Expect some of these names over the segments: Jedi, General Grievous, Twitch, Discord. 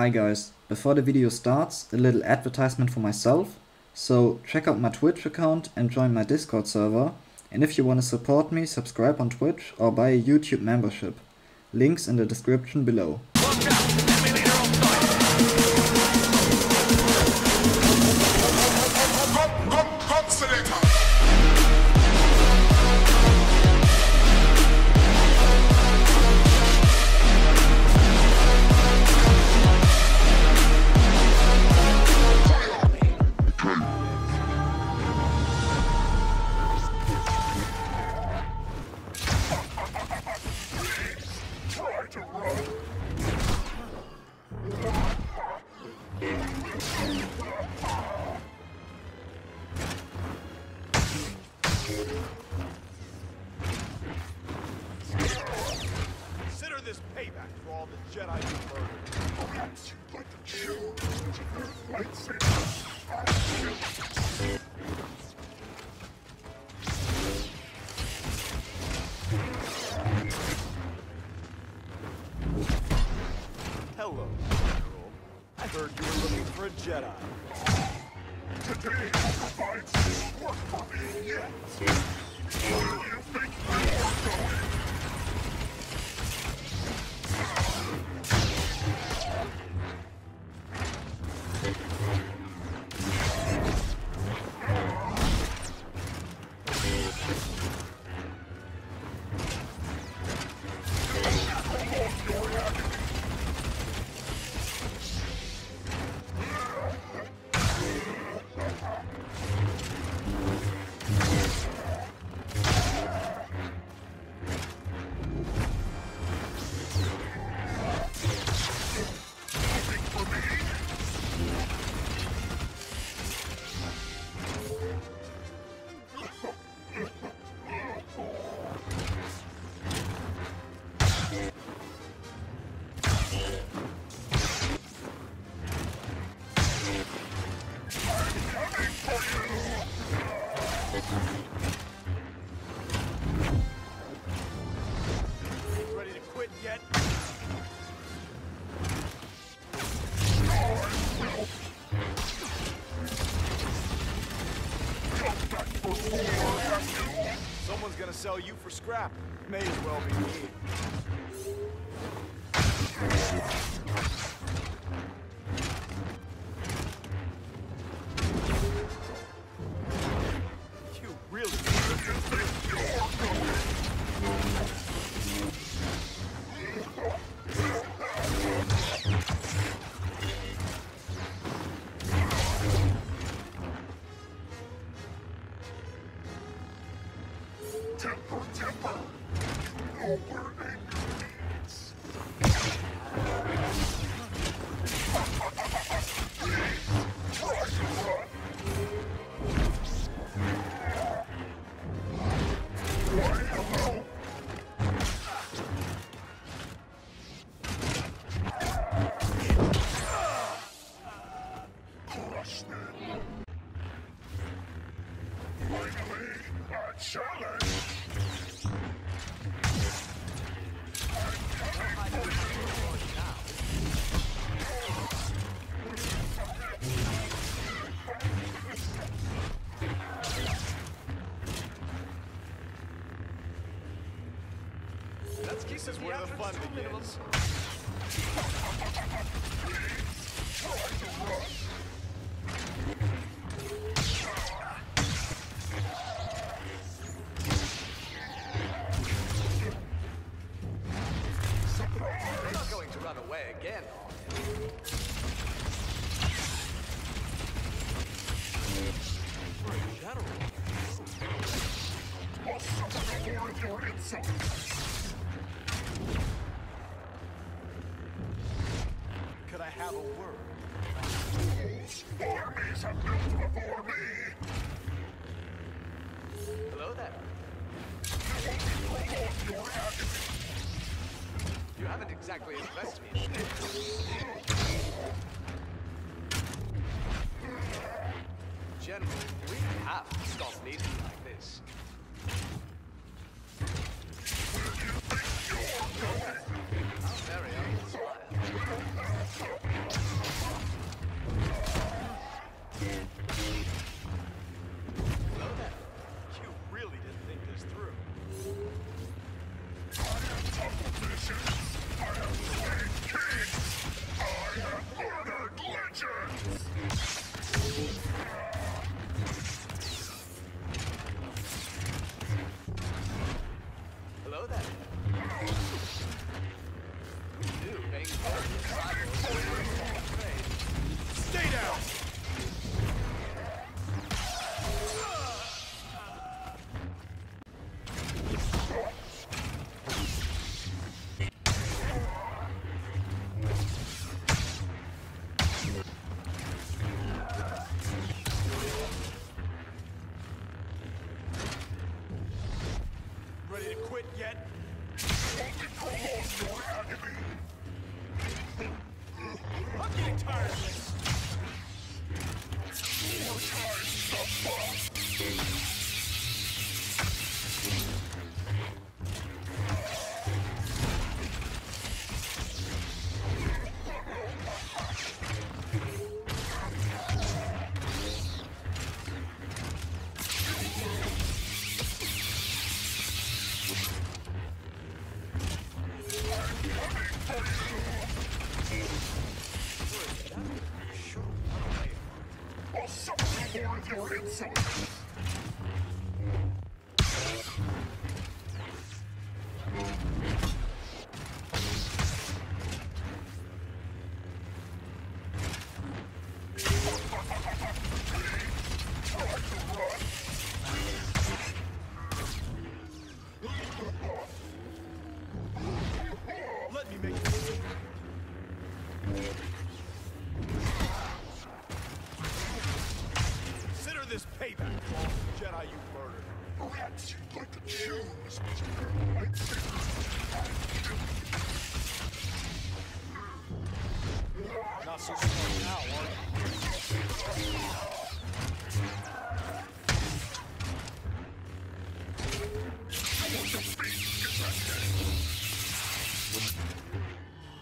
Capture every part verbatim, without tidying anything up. Hi guys, before the video starts, a little advertisement for myself. So check out my Twitch account and join my Discord server, and if you want to support me, subscribe on Twitch or buy a YouTube membership. Links in the description below. Consider this payback for all the Jedi you murdered. Perhaps you'd like to choose your lightsaber. Hello, General. I heard you were looking for a Jedi. Today, I find work for me yet. Where do you think someone's gonna sell you for scrap. May as well be me. Temper, temper, you know where anger leads. Please, try to run. Why, hello? Crush them. Finally, I challenge. This is where the fun begins. Please, try to run. Could I have a word? Those armies have built before me! Hello there. You haven't exactly impressed me today. General, we have to stop meeting like this. There he is.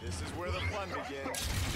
This is where the fun begins.